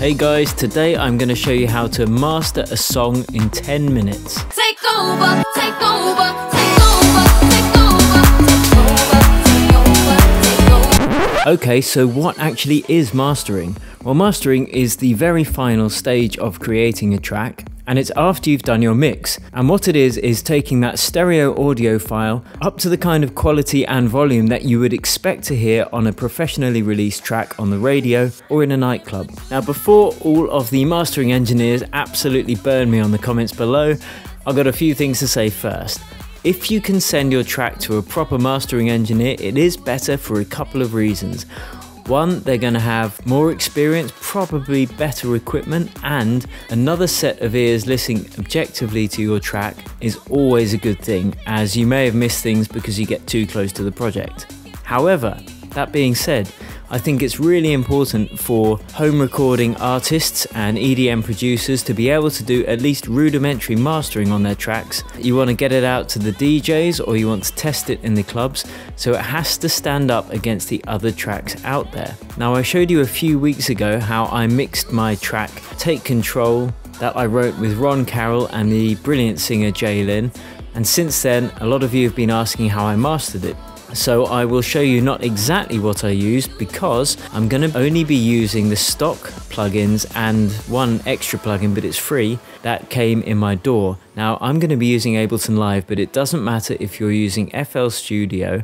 Hey guys, today I'm going to show you how to master a song in 10 minutes. Take over, take over, take over, take over, take over, take over, take over. Okay, so what actually is mastering? Well, mastering is the very final stage of creating a track, and it's after you've done your mix. And what it is taking that stereo audio file up to the kind of quality and volume that you would expect to hear on a professionally released track on the radio or in a nightclub. Now, before all of the mastering engineers absolutely burn me on the comments below, I've got a few things to say first. If you can send your track to a proper mastering engineer, it is better for a couple of reasons. One, they're going to have more experience, probably better equipment, and another set of ears listening objectively to your track is always a good thing, as you may have missed things because you get too close to the project. However, that being said, I think it's really important for home recording artists and EDM producers to be able to do at least rudimentary mastering on their tracks. You want to get it out to the DJs or you want to test it in the clubs, so it has to stand up against the other tracks out there. Now, I showed you a few weeks ago how I mixed my track Take Control that I wrote with Ron Carroll and the brilliant singer Jay Lynn, and since then a lot of you have been asking how I mastered it. So I will show you not exactly what I used, because I'm going to only be using the stock plugins and one extra plugin, but it's free, that came in my DAW. Now, I'm going to be using Ableton Live, but it doesn't matter if you're using FL Studio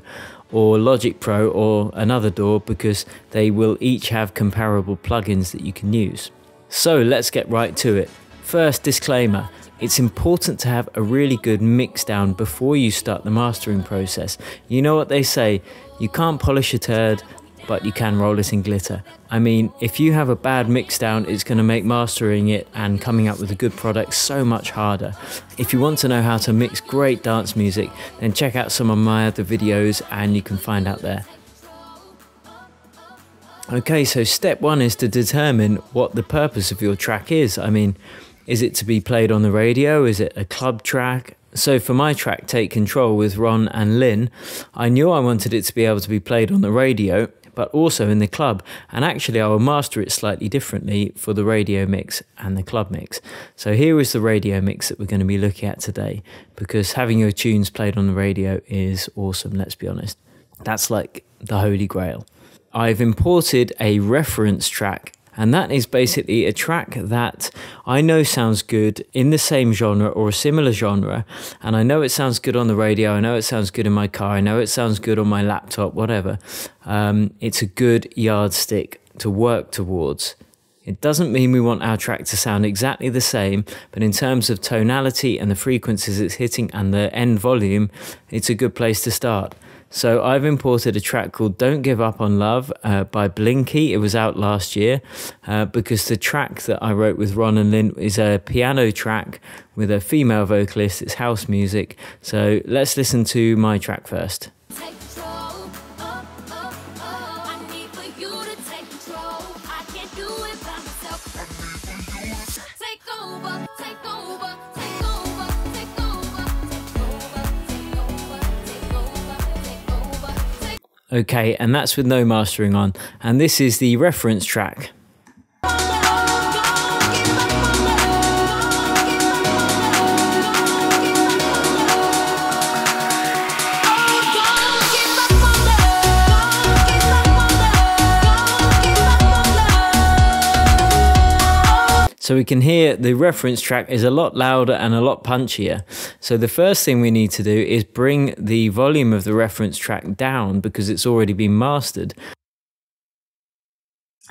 or Logic Pro or another DAW, because they will each have comparable plugins that you can use. So let's get right to it. First disclaimer. It's important to have a really good mix down before you start the mastering process. You know what they say, you can't polish a turd, but you can roll it in glitter. I mean, if you have a bad mix down, it's going to make mastering it and coming up with a good product so much harder. If you want to know how to mix great dance music, then check out some of my other videos and you can find out there. Okay, so step one is to determine what the purpose of your track is. I mean, is it to be played on the radio? Is it a club track? So for my track, Take Control with Ron and Lynn, I knew I wanted it to be able to be played on the radio, but also in the club. And actually, I will master it slightly differently for the radio mix and the club mix. So here is the radio mix that we're going to be looking at today, because having your tunes played on the radio is awesome, let's be honest. That's like the Holy Grail. I've imported a reference track, and that is basically a track that I know sounds good in the same genre or a similar genre. And I know it sounds good on the radio. I know it sounds good in my car. I know it sounds good on my laptop, whatever. It's a good yardstick to work towards. It doesn't mean we want our track to sound exactly the same, but in terms of tonality and the frequencies it's hitting and the end volume, it's a good place to start. So I've imported a track called Don't Give Up on Love by Blinky. It was out last year because the track that I wrote with Ron and Lynn is a piano track with a female vocalist. It's house music. So let's listen to my track first. Okay, and that's with no mastering on. And this is the reference track. So we can hear the reference track is a lot louder and a lot punchier. So the first thing we need to do is bring the volume of the reference track down, because it's already been mastered.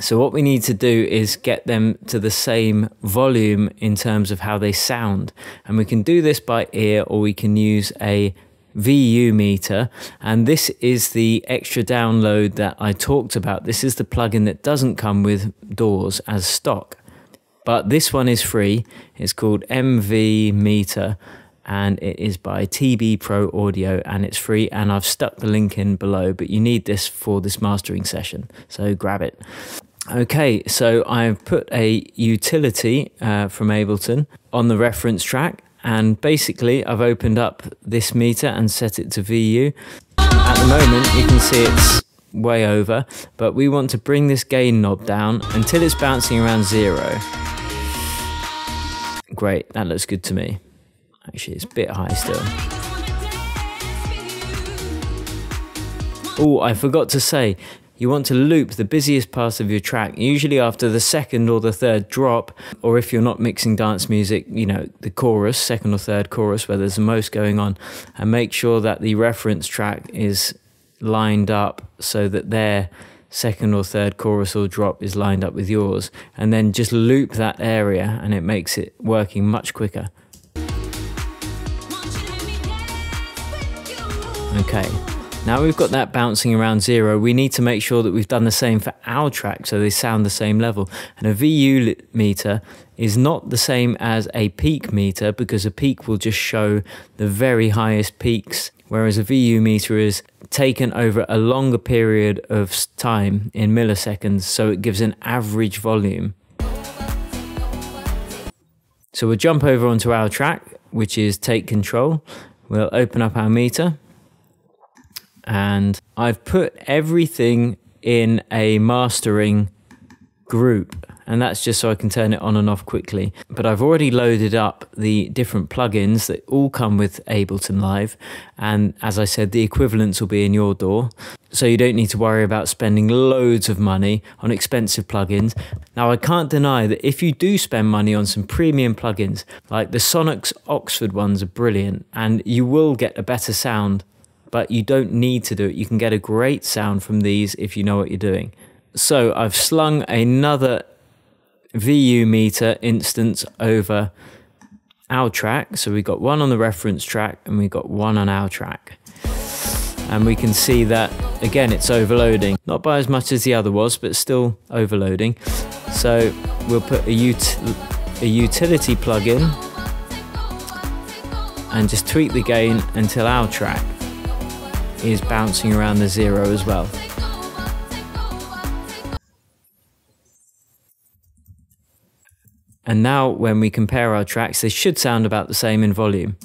So what we need to do is get them to the same volume in terms of how they sound. And we can do this by ear, or we can use a VU meter, and this is the extra download that I talked about. This is the plugin that doesn't come with DAWs as stock. But this one is free. It's called MV Meter, and it is by TB Pro Audio, and it's free, and I've stuck the link in below, but you need this for this mastering session, so grab it. Okay, so I've put a utility from Ableton on the reference track, and basically I've opened up this meter and set it to VU. At the moment, you can see it's way over, but we want to bring this gain knob down until it's bouncing around 0. Great, that looks good to me. Actually, it's a bit high still. Oh, I forgot to say, you want to loop the busiest parts of your track, usually after the second or the third drop, or if you're not mixing dance music, you know, the chorus, second or third chorus, where there's the most going on, and make sure that the reference track is lined up so that their second or third chorus or drop is lined up with yours, and then just loop that area and it makes it working much quicker. Okay. Now we've got that bouncing around 0, we need to make sure that we've done the same for our track so they sound the same level. And a VU meter is not the same as a peak meter because a peak will just show the very highest peaks, whereas a VU meter is taken over a longer period of time in milliseconds, so it gives an average volume. So we'll jump over onto our track, which is Take Control. We'll open up our meter. And I've put everything in a mastering group, and that's just so I can turn it on and off quickly. But I've already loaded up the different plugins that all come with Ableton Live, and as I said, the equivalents will be in your DAW, so you don't need to worry about spending loads of money on expensive plugins. Now, I can't deny that if you do spend money on some premium plugins, like the Sonnox Oxford ones are brilliant, and you will get a better sound, but you don't need to do it. You can get a great sound from these if you know what you're doing. So I've slung another VU meter instance over our track. So we've got one on the reference track and we've got one on our track. And we can see that, again, it's overloading. Not by as much as the other was, but still overloading. So we'll put a utility plugin and just tweak the gain until our track is bouncing around the 0 as well. And now when we compare our tracks, they should sound about the same in volume.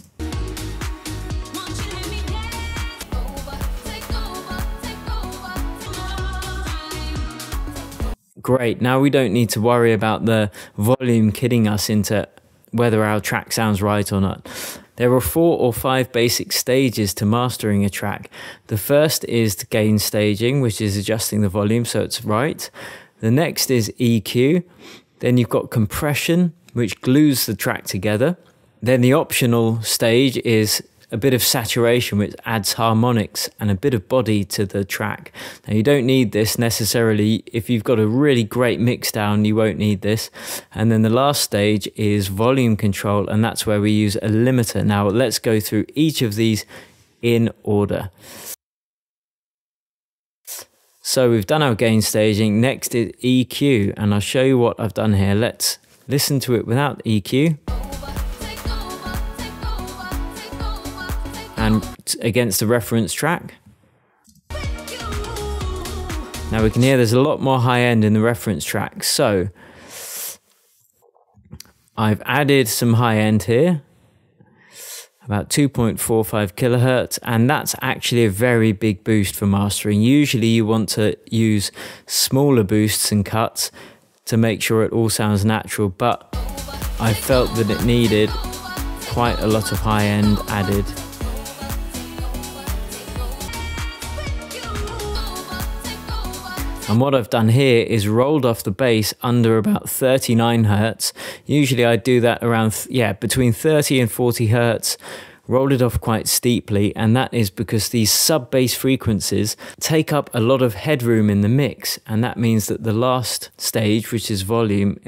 Great, now we don't need to worry about the volume kidding us into whether our track sounds right or not. There are 4 or 5 basic stages to mastering a track. The first is the gain staging, which is adjusting the volume so it's right. The next is EQ. Then you've got compression, which glues the track together. Then the optional stage is a bit of saturation, which adds harmonics and a bit of body to the track. Now, you don't need this necessarily. If you've got a really great mix down, you won't need this. And then the last stage is volume control, and that's where we use a limiter. Now, let's go through each of these in order. So we've done our gain staging. Next is EQ, and I'll show you what I've done here. Let's listen to it without EQ. And against the reference track. Now we can hear there's a lot more high end in the reference track. So I've added some high end here, about 2.45 kilohertz, and that's actually a very big boost for mastering. Usually you want to use smaller boosts and cuts to make sure it all sounds natural, but I felt that it needed quite a lot of high end added. And what I've done here is rolled off the bass under about 39 hertz. Usually I do that around, between 30 and 40 hertz, rolled it off quite steeply. And that is because these sub-bass frequencies take up a lot of headroom in the mix. And that means that the last stage, which is volume,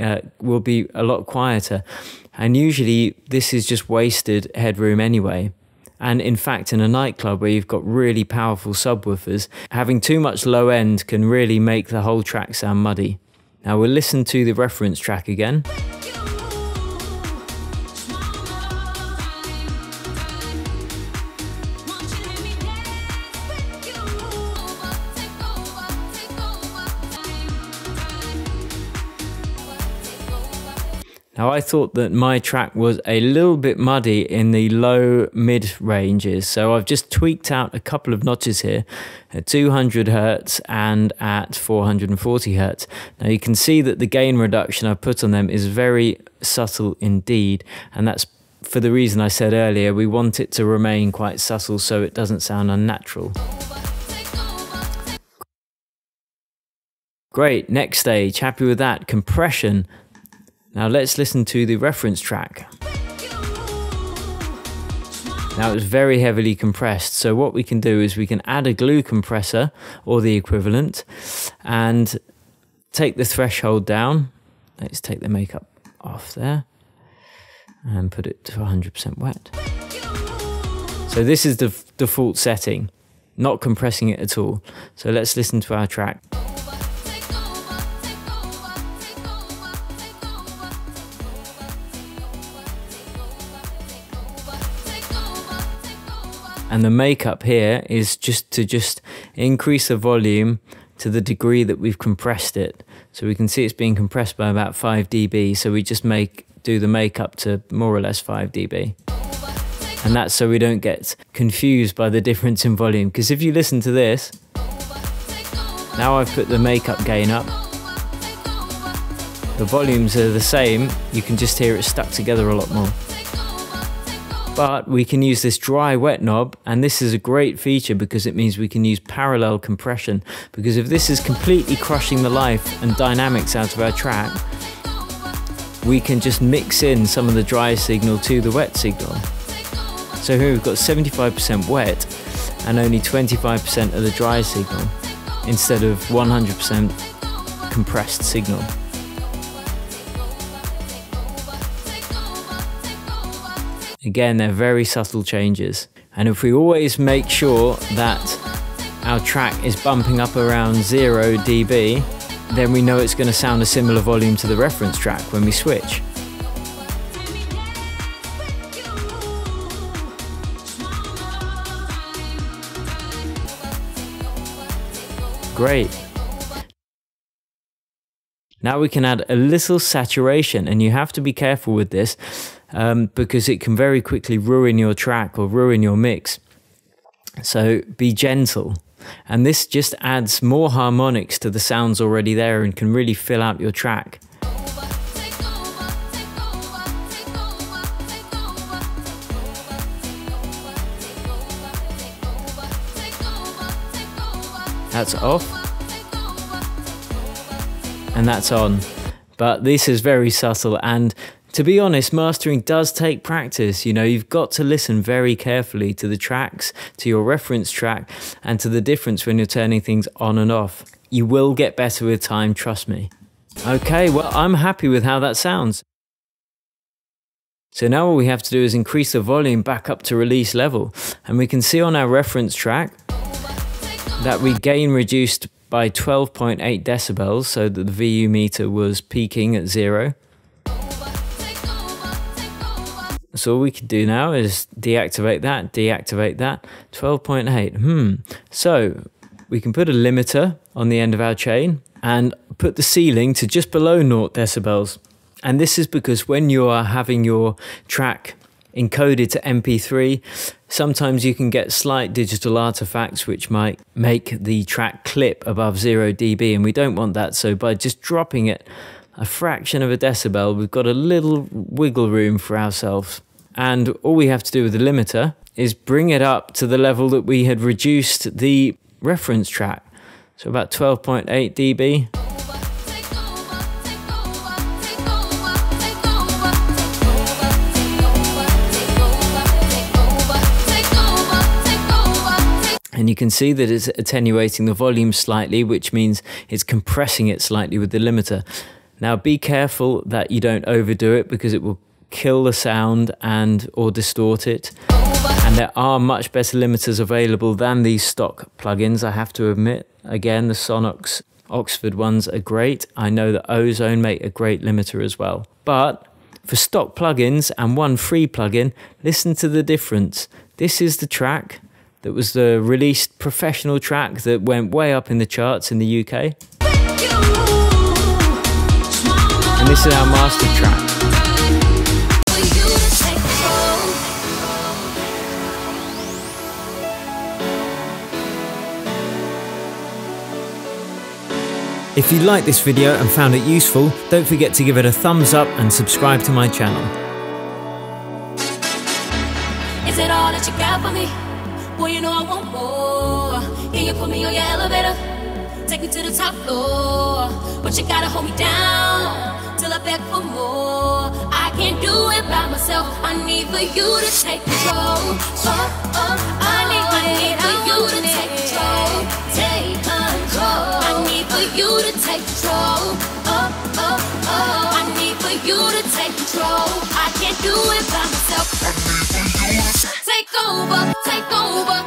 will be a lot quieter. And usually this is just wasted headroom anyway. And in fact, in a nightclub where you've got really powerful subwoofers, having too much low end can really make the whole track sound muddy. Now we'll listen to the reference track again. Now I thought that my track was a little bit muddy in the low mid ranges, so I've just tweaked out a couple of notches here at 200 Hz and at 440 Hz. Now you can see that the gain reduction I put on them is very subtle indeed, and that's for the reason I said earlier. We want it to remain quite subtle so it doesn't sound unnatural. Great, next stage, happy with that, compression. Now let's listen to the reference track. Now it's very heavily compressed, so what we can do is we can add a glue compressor or the equivalent and take the threshold down. Let's take the makeup off there and put it to 100% wet. So this is the default setting, not compressing it at all. So let's listen to our track. And the makeup here is just to increase the volume to the degree that we've compressed it. So we can see it's being compressed by about 5 dB. So we just do the makeup to more or less 5 dB. And that's so we don't get confused by the difference in volume. Because if you listen to this, now I've put the makeup gain up. The volumes are the same. You can just hear it stuck together a lot more. But we can use this dry wet knob, and this is a great feature because it means we can use parallel compression, because if this is completely crushing the life and dynamics out of our track, we can just mix in some of the dry signal to the wet signal. So here we've got 75% wet and only 25% of the dry signal instead of 100% compressed signal. Again, they're very subtle changes. And if we always make sure that our track is bumping up around 0 dB, then we know it's going to sound a similar volume to the reference track when we switch. Great. Now we can add a little saturation, and you have to be careful with this. Because it can very quickly ruin your track or ruin your mix. So be gentle. And this just adds more harmonics to the sounds already there and can really fill out your track. That's off. And that's on. But this is very subtle, and to be honest, mastering does take practice. You know, you've got to listen very carefully to the tracks, to your reference track, and to the difference when you're turning things on and off. You will get better with time, trust me. Okay, well, I'm happy with how that sounds. So now all we have to do is increase the volume back up to release level. And we can see on our reference track that we gain reduced by 12.8 decibels, so that the VU meter was peaking at 0. So all we can do now is deactivate that, 12.8, So we can put a limiter on the end of our chain and put the ceiling to just below 0 decibels. And this is because when you are having your track encoded to MP3, sometimes you can get slight digital artifacts which might make the track clip above 0 dB, and we don't want that. So by just dropping it a fraction of a decibel, we've got a little wiggle room for ourselves. And all we have to do with the limiter is bring it up to the level that we had reduced the reference track. So about 12.8 dB. And you can see that it's attenuating the volume slightly, which means it's compressing it slightly with the limiter. Now be careful that you don't overdo it, because it will kill the sound or distort it. And there are much better limiters available than these stock plugins, I have to admit. Again, the Sonnox Oxford ones are great. I know that Ozone make a great limiter as well. But for stock plugins and one free plugin, listen to the difference. This is the track that was the released professional track that went way up in the charts in the UK. And this is our master track. If you liked this video and found it useful, don't forget to give it a thumbs up and subscribe to my channel. Is it all that you got for me? Well, you know I want more. Can you put me on your elevator? Take me to the top floor. But you gotta hold me down till I beg for more. I can't do it by myself. I need for you to take control. I need for you to take control. I need for you to take control. I can't do it by myself. Take over, take over.